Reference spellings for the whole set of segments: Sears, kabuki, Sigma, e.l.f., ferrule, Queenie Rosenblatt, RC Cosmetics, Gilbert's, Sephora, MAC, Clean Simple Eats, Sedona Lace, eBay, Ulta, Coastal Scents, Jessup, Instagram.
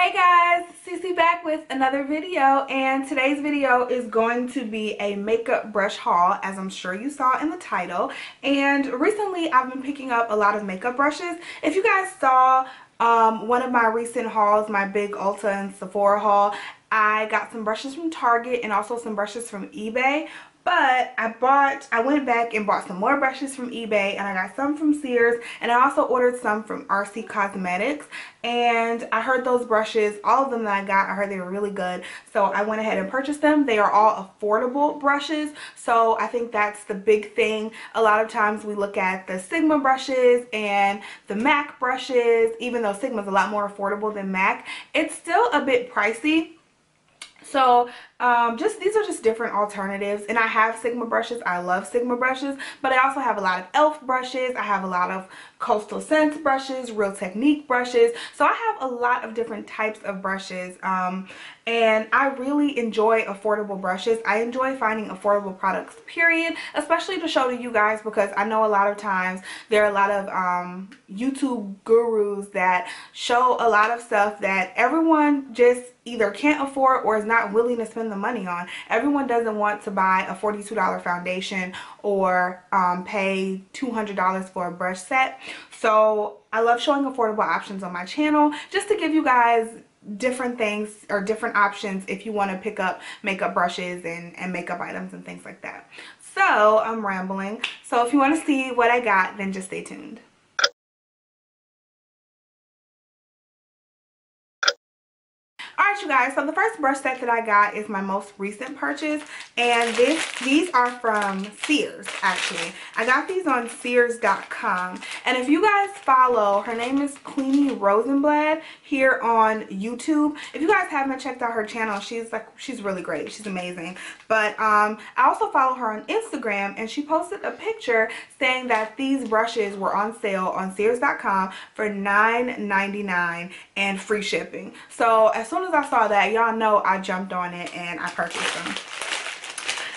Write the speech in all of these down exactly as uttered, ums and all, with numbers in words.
Hey guys, Cece back with another video, and today's video is going to be a makeup brush haul, as I'm sure you saw in the title. And recently I've been picking up a lot of makeup brushes. If you guys saw um, one of my recent hauls, my big Ulta and Sephora haul, I got some brushes from Target and also some brushes from eBay. But I bought, I went back and bought some more brushes from eBay, and I got some from Sears, and I also ordered some from R C Cosmetics. And I heard those brushes, all of them that I got, I heard they were really good. So I went ahead and purchased them. They are all affordable brushes. So I think that's the big thing. A lot of times we look at the Sigma brushes and the MAC brushes, even though Sigma's a lot more affordable than MAC, it's still a bit pricey. So um, just these are just different alternatives, and I have Sigma brushes. I love Sigma brushes, but I also have a lot of e l f brushes. I have a lot of Coastal Scents brushes, Real Technique brushes. So I have a lot of different types of brushes, um, and I really enjoy affordable brushes. I enjoy finding affordable products, period, especially to show to you guys, because I know a lot of times there are a lot of um, YouTube gurus that show a lot of stuff that everyone just either can't afford or is not willing to spend the money on. Everyone doesn't want to buy a forty-two dollar foundation or um, pay two hundred dollars for a brush set. So I love showing affordable options on my channel just to give you guys different things or different options if you want to pick up makeup brushes and, and makeup items and things like that. So I'm rambling. So if you want to see what I got, then just stay tuned. Alright you guys, so the first brush set that I got is my most recent purchase, and this these are from Sears actually. I got these on Sears dot com, and if you guys follow, her name is Queenie Rosenblatt here on YouTube. If you guys haven't checked out her channel, she's like she's really great. She's amazing. But um, I also follow her on Instagram, and she posted a picture saying that these brushes were on sale on Sears dot com for nine ninety-nine and free shipping. So as soon as I saw that, y'all know I jumped on it and I purchased them.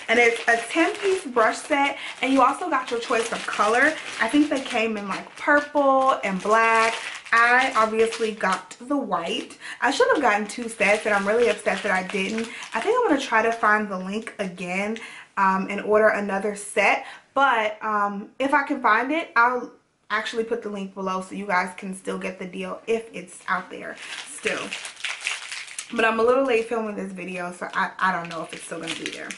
And it's a ten piece brush set, and you also got your choice of color. I think they came in like purple and black. I obviously got the white. I should have gotten two sets, and I'm really upset that I didn't. I think I'm going to try to find the link again um, and order another set. But um, if I can find it, I'll actually put the link below so you guys can still get the deal if it's out there still. But I'm a little late filming this video, so I, I don't know if it's still going to be there.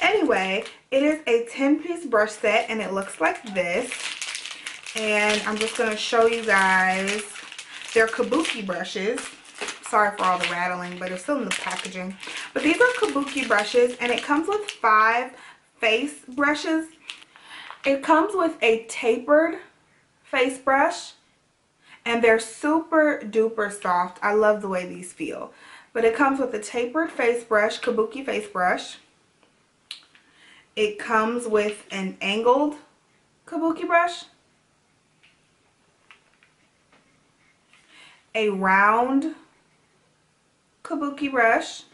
Anyway, it is a ten piece brush set, and it looks like this. And I'm just going to show you guys. They're kabuki brushes. Sorry for all the rattling, but it's still in the packaging. But these are kabuki brushes, and it comes with five face brushes. It comes with a tapered face brush, and they're super duper soft. I love the way these feel. But it comes with a tapered face brush, kabuki face brush. It comes with an angled kabuki brush, a round kabuki brush,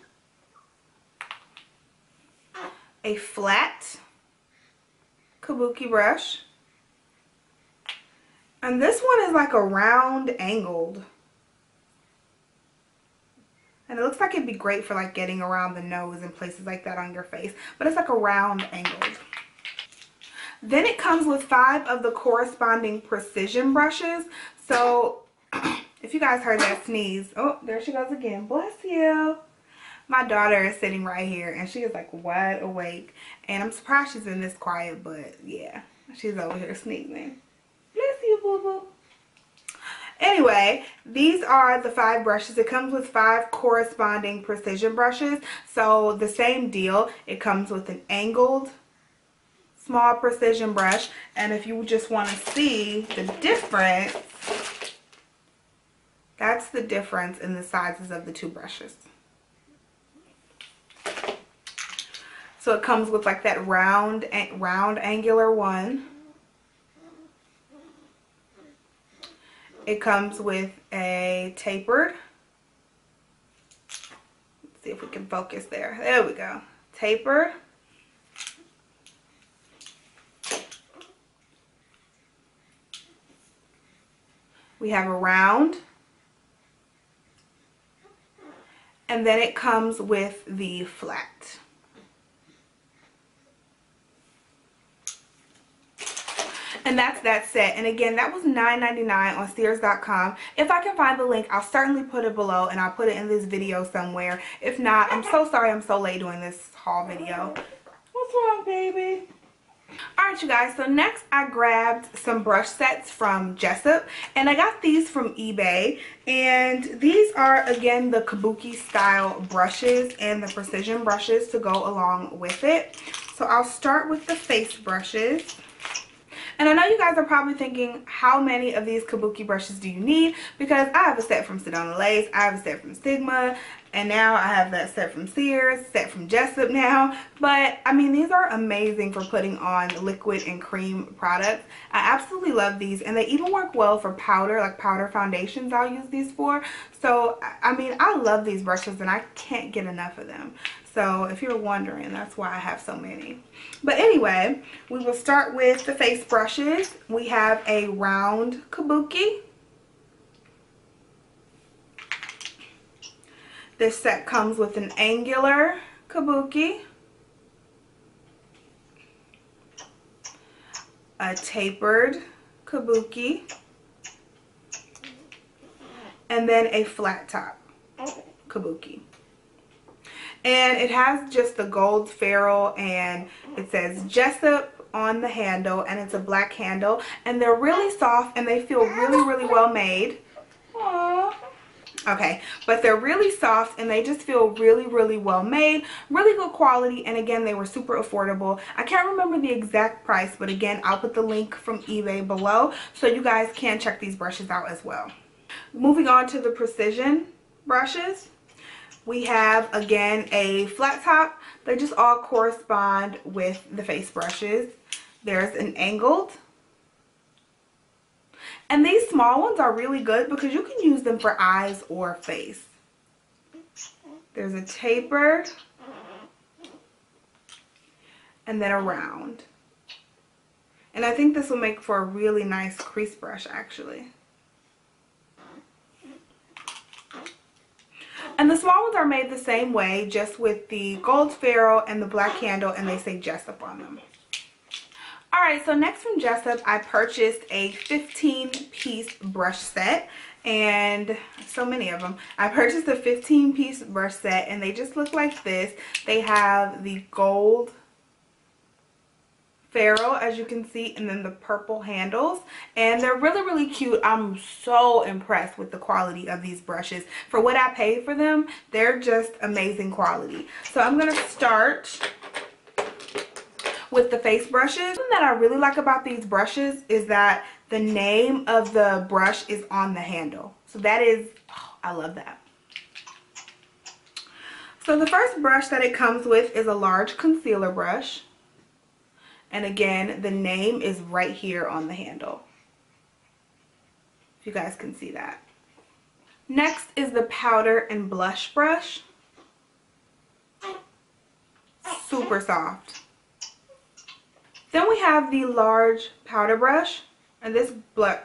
a flat kabuki brush, and this one is like a round angled. And it looks like it'd be great for like getting around the nose and places like that on your face. But it's like a round angled. Then it comes with five of the corresponding precision brushes. So if you guys heard that sneeze. Oh, there she goes again. Bless you. My daughter is sitting right here, and she is like wide awake. And I'm surprised she's been this quiet, but yeah. She's over here sneezing. Bless you, boo-boo. Anyway, these are the five brushes. It comes with five corresponding precision brushes. So the same deal. It comes with an angled small precision brush. And if you just want to see the difference, that's the difference in the sizes of the two brushes. So it comes with like that round, round angular one. It comes with a tapered, let's see if we can focus there, there we go, tapered, we have a round, And then it comes with the flat. And that's that set. And again, that was nine ninety-nine on Sears dot com. If I can find the link, I'll certainly put it below, and I'll put it in this video somewhere. If not, I'm so sorry I'm so late doing this haul video. What's wrong, baby? Alright, you guys, so next I grabbed some brush sets from Jessup, and I got these from eBay, and these are again the kabuki style brushes and the precision brushes to go along with it. So I'll start with the face brushes. And I know you guys are probably thinking, how many of these kabuki brushes do you need? Because I have a set from Sedona Lace, I have a set from Sigma, and now I have that set from Sears, set from Jessup now. But I mean, these are amazing for putting on liquid and cream products. I absolutely love these, and they even work well for powder, like powder foundations I'll use these for. So I mean, I love these brushes and I can't get enough of them. So if you're wondering, that's why I have so many. But anyway, we will start with the face brushes. We have a round kabuki. This set comes with an angular kabuki, a tapered kabuki, and then a flat top kabuki. And it has just the gold ferrule, and it says Jessup on the handle, and it's a black handle, and they're really soft and they feel really, really well made. Aww. Okay, but they're really soft and they just feel really, really well made, really good quality, and again, they were super affordable. I can't remember the exact price, but again, I'll put the link from eBay below so you guys can check these brushes out as well. Moving on to the precision brushes. We have, again, a flat top. They just all correspond with the face brushes. There's an angled. And these small ones are really good because you can use them for eyes or face. There's a tapered. And then a round. And I think this will make for a really nice crease brush, actually. And the small ones are made the same way, just with the gold ferrule and the black handle, and they say Jessup on them. Alright, so next from Jessup, I purchased a fifteen piece brush set, and so many of them. I purchased a fifteen piece brush set, and they just look like this. They have the gold ferrule, as you can see, and then the purple handles, and they're really, really cute. I'm so impressed with the quality of these brushes. For what I paid for them, they're just amazing quality. So I'm going to start with the face brushes. Something that I really like about these brushes is that the name of the brush is on the handle. So that is, oh, I love that. So the first brush that it comes with is a large concealer brush. And again, the name is right here on the handle. If you guys can see that. Next is the powder and blush brush. Super soft. Then we have the large powder brush. And this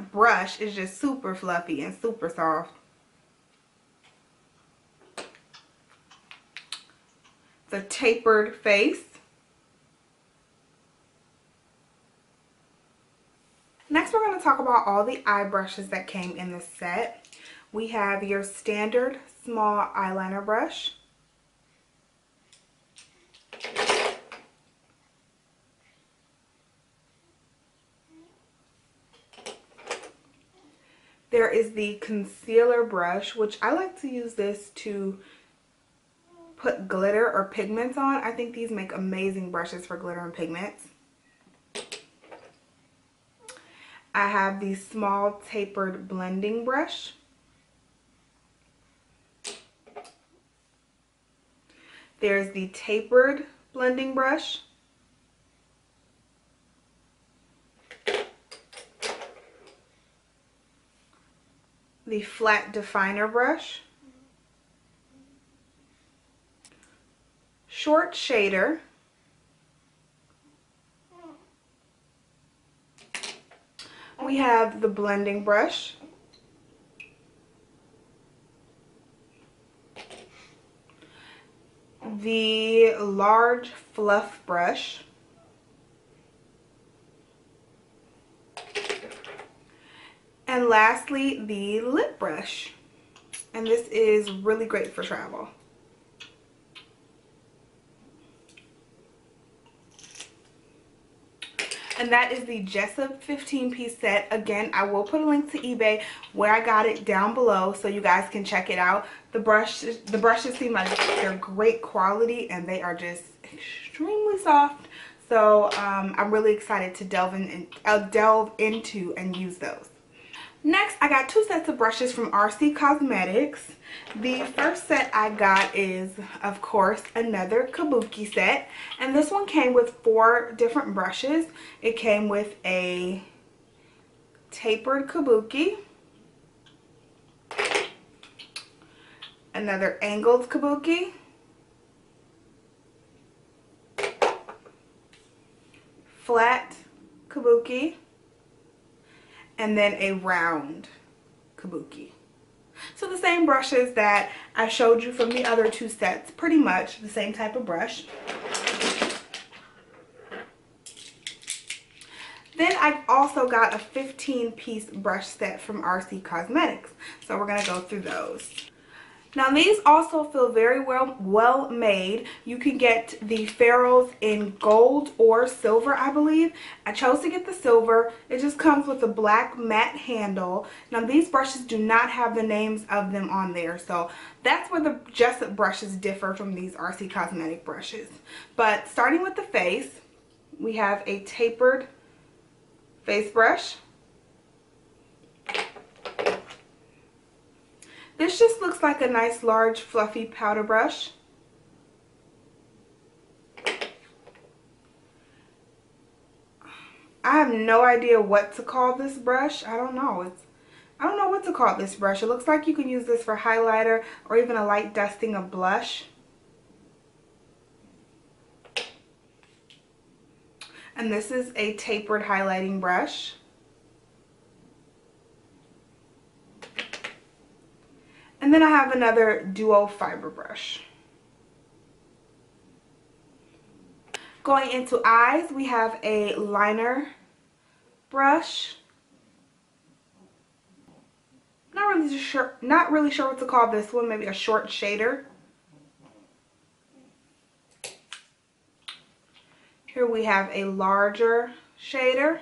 brush is just super fluffy and super soft. The tapered face. Next, we're going to talk about all the eye brushes that came in this set. We have your standard small eyeliner brush. There is the concealer brush, which I like to use this to put glitter or pigments on. I think these make amazing brushes for glitter and pigments. I have the small tapered blending brush. There's the tapered blending brush. The flat definer brush. Short shader. We have the blending brush, the large fluff brush. And lastly, the lip brush. And this is really great for travel. And that is the Jessup fifteen piece set. Again, I will put a link to eBay where I got it down below so you guys can check it out. The brush, the brushes seem like they're great quality and they are just extremely soft. So um, I'm really excited to delve in and uh, delve into and use those. Next, I got two sets of brushes from R C Cosmetics. The first set I got is, of course, another kabuki set. And this one came with four different brushes. It came with a tapered kabuki, another angled kabuki, flat kabuki, and then a round kabuki. So the same brushes that I showed you from the other two sets, pretty much the same type of brush. Then I've also got a fifteen piece brush set from R C Cosmetics. So we're gonna go through those. Now these also feel very well, well made. You can get the ferrules in gold or silver, I believe. I chose to get the silver. It just comes with a black matte handle. Now these brushes do not have the names of them on there. So that's where the Jessup brushes differ from these R C Cosmetic brushes. But starting with the face, we have a tapered face brush. This just looks like a nice large fluffy powder brush. I have no idea what to call this brush. I don't know. It's I don't know what to call this brush. It looks like you can use this for highlighter or even a light dusting of blush. And this is a tapered highlighting brush. And then I have another duo fiber brush. Going into eyes, we have a liner brush. Not really sure, not really sure what to call this one, maybe a short shader. Here we have a larger shader.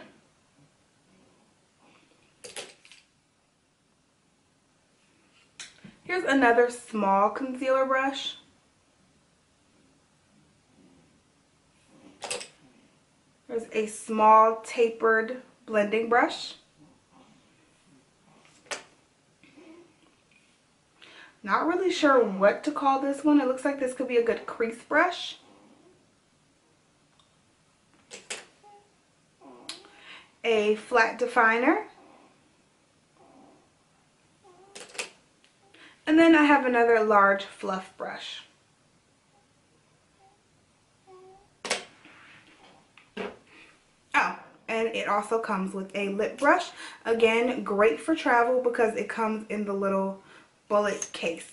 Here's another small concealer brush. There's a small tapered blending brush. Not really sure what to call this one. It looks like this could be a good crease brush. A flat definer. And then I have another large fluff brush. Oh, and it also comes with a lip brush. Again, great for travel because it comes in the little bullet case.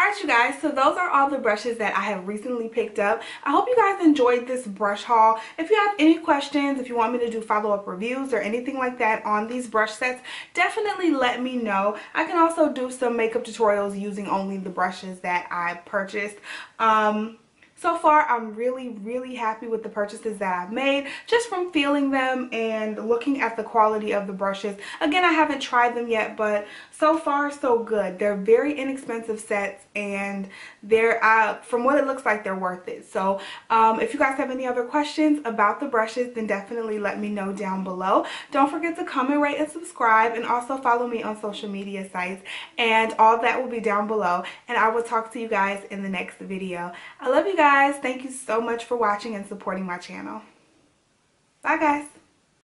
Alright you guys, so those are all the brushes that I have recently picked up. I hope you guys enjoyed this brush haul. If you have any questions, if you want me to do follow-up reviews or anything like that on these brush sets, definitely let me know. I can also do some makeup tutorials using only the brushes that I purchased. Um, so far, I'm really, really happy with the purchases that I've made, just from feeling them and looking at the quality of the brushes. Again, I haven't tried them yet, but so far, so good. They're very inexpensive sets, and they're, uh, from what it looks like, they're worth it. So um, if you guys have any other questions about the brushes, then definitely let me know down below. Don't forget to comment, rate, and subscribe, and also follow me on social media sites, and all that will be down below. And I will talk to you guys in the next video. I love you guys. Guys, thank you so much for watching and supporting my channel. Bye guys.